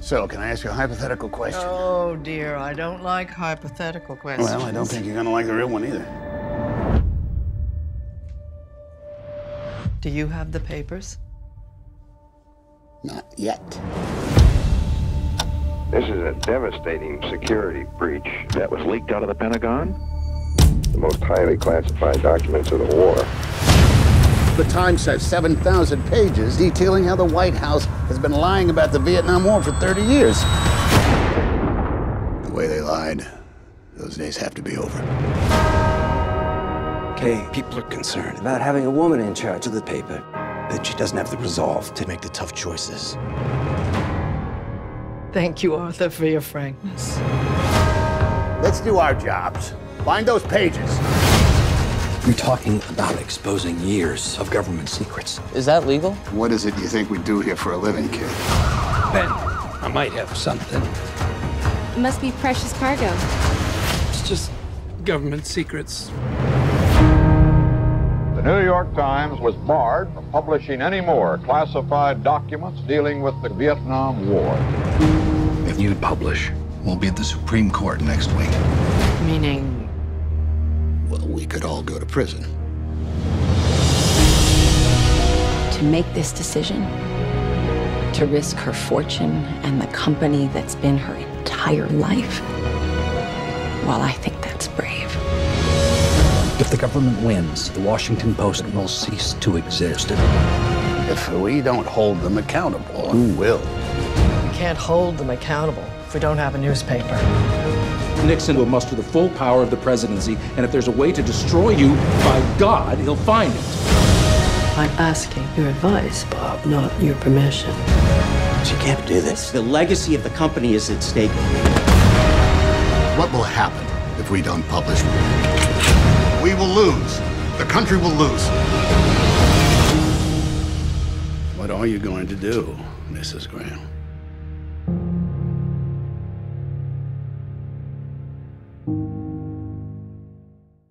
So, can I ask you a hypothetical question? Oh, dear, I don't like hypothetical questions. Well, I don't think you're gonna like the real one either. Do you have the papers? Not yet. This is a devastating security breach that was leaked out of the Pentagon. The most highly classified documents of the war. The Times has 7,000 pages detailing how the White House has been lying about the Vietnam War for 30 years. The way they lied, those days have to be over. Okay, people are concerned about having a woman in charge of the paper. That she doesn't have the resolve to make the tough choices. Thank you, Arthur, for your frankness. Let's do our jobs. Find those pages. You're talking about exposing years of government secrets. Is that legal? What is it you think we do here for a living, kid? Ben, I might have something. It must be precious cargo. It's just government secrets. The New York Times was barred from publishing any more classified documents dealing with the Vietnam War. If you publish, we'll be at the Supreme Court next week. Meaning? Well, we could all go to prison. To make this decision, to risk her fortune and the company that's been her entire life, well, I think that's brave. If the government wins, the Washington Post will cease to exist. If we don't hold them accountable, who will? We can't hold them accountable if we don't have a newspaper. Nixon will muster the full power of the presidency, and if there's a way to destroy you, by God, he'll find it. I'm asking your advice, Bob, not your permission. She can't do this. The legacy of the company is at stake. What will happen if we don't publish? We will lose. The country will lose. What are you going to do, Mrs. Graham?